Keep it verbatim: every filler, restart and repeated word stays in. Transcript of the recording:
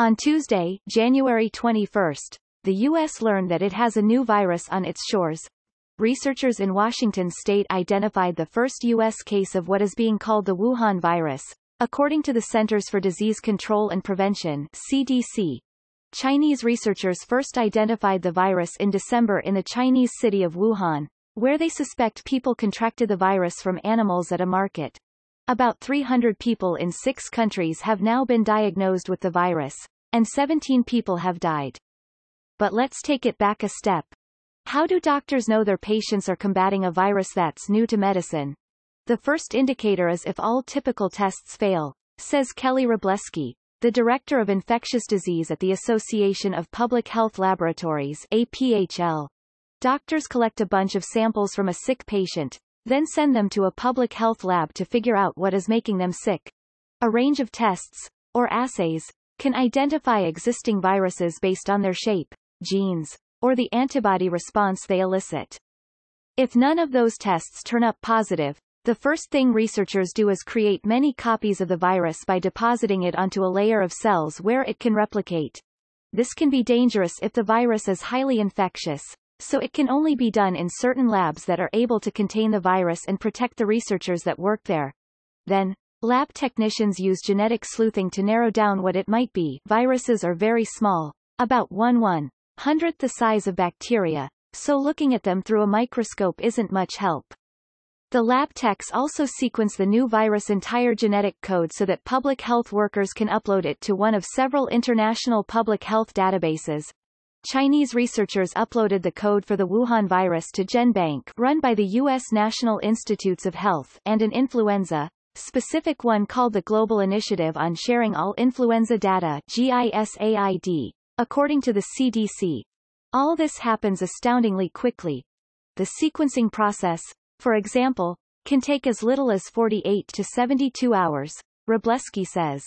On Tuesday, January twenty-first, the U S learned that it has a new virus on its shores. Researchers in Washington state identified the first U S case of what is being called the Wuhan virus, according to the Centers for Disease Control and Prevention (C D C). Chinese researchers first identified the virus in December in the Chinese city of Wuhan, where they suspect people contracted the virus from animals at a market. About three hundred people in six countries have now been diagnosed with the virus, and seventeen people have died. But let's take it back a step. How do doctors know their patients are combating a virus that's new to medicine? The first indicator is if all typical tests fail, says Kelly Wroblewski, the director of infectious disease at the Association of Public Health Laboratories (A P H L). Doctors collect a bunch of samples from a sick patient, then send them to a public health lab to figure out what is making them sick. A range of tests, or assays, can identify existing viruses based on their shape, genes, or the antibody response they elicit. If none of those tests turn up positive, the first thing researchers do is create many copies of the virus by depositing it onto a layer of cells where it can replicate. This can be dangerous if the virus is highly infectious, so it can only be done in certain labs that are able to contain the virus and protect the researchers that work there. Then, lab technicians use genetic sleuthing to narrow down what it might be. Viruses are very small, about one one-hundredth the size of bacteria, so looking at them through a microscope isn't much help. The lab techs also sequence the new virus' entire genetic code so that public health workers can upload it to one of several international public health databases. Chinese researchers uploaded the code for the Wuhan virus to GenBank, run by the U S National Institutes of Health, and an influenza-specific one called the Global Initiative on Sharing All Influenza Data (GISAID), according to the C D C. All this happens astoundingly quickly. The sequencing process, for example, can take as little as forty-eight to seventy-two hours, Wroblewski says.